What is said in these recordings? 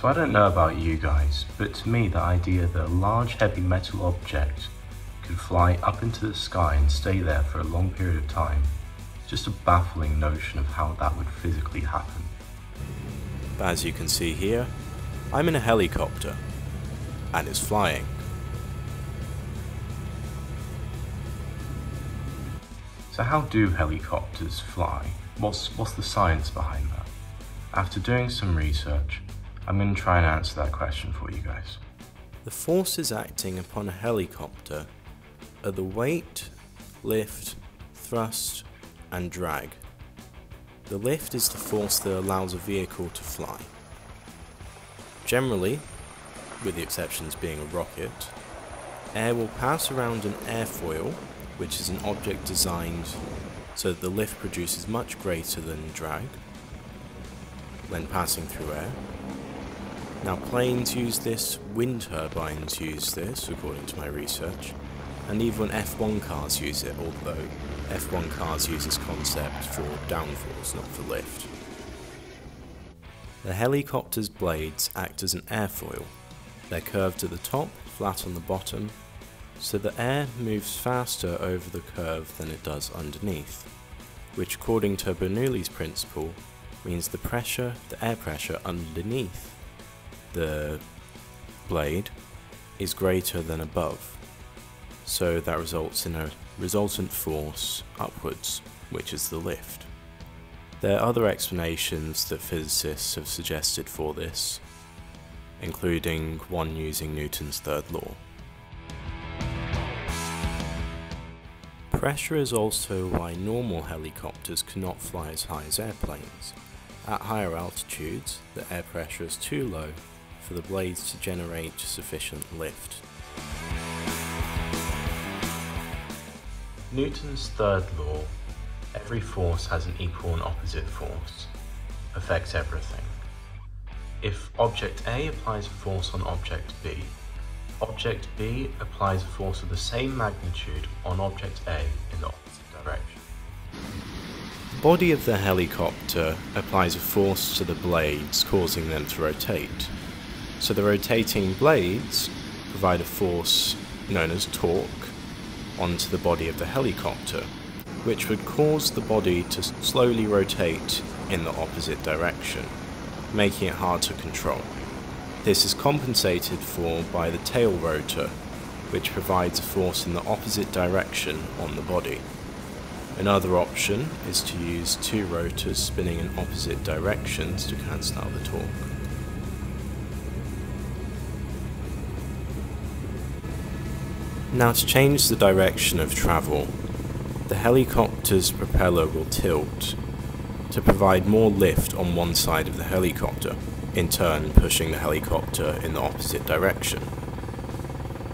So I don't know about you guys, but to me the idea that a large heavy metal object can fly up into the sky and stay there for a long period of time is just a baffling notion of how that would physically happen. As you can see here, I'm in a helicopter, and it's flying. So how do helicopters fly? What's the science behind that? After doing some research, I'm going to try and answer that question for you guys. The forces acting upon a helicopter are the weight, lift, thrust, and drag. The lift is the force that allows a vehicle to fly. Generally, with the exceptions being a rocket, air will pass around an airfoil, which is an object designed so that the lift produces much greater than drag when passing through air. Now planes use this, wind turbines use this, according to my research, and even F1 cars use it, although F1 cars use this concept for downforce, not for lift. The helicopter's blades act as an airfoil. They're curved at the top, flat on the bottom, so the air moves faster over the curve than it does underneath, which according to Bernoulli's principle means the air pressure underneath the blade is greater than above, so that results in a resultant force upwards, which is the lift. There are other explanations that physicists have suggested for this, including one using Newton's third law. Pressure is also why normal helicopters cannot fly as high as airplanes. At higher altitudes, the air pressure is too low for the blades to generate sufficient lift. Newton's third law, every force has an equal and opposite force, affects everything. If object A applies a force on object B, object B applies a force of the same magnitude on object A in the opposite direction. The body of the helicopter applies a force to the blades, causing them to rotate. So the rotating blades provide a force known as torque onto the body of the helicopter, which would cause the body to slowly rotate in the opposite direction, making it hard to control. This is compensated for by the tail rotor, which provides a force in the opposite direction on the body. Another option is to use two rotors spinning in opposite directions to cancel out the torque. Now to change the direction of travel, the helicopter's propeller will tilt to provide more lift on one side of the helicopter, in turn pushing the helicopter in the opposite direction.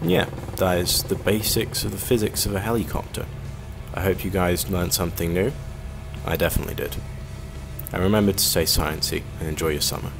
And yeah, that is the basics of the physics of a helicopter. I hope you guys learned something new. I definitely did. And remember to stay sciencey and enjoy your summer.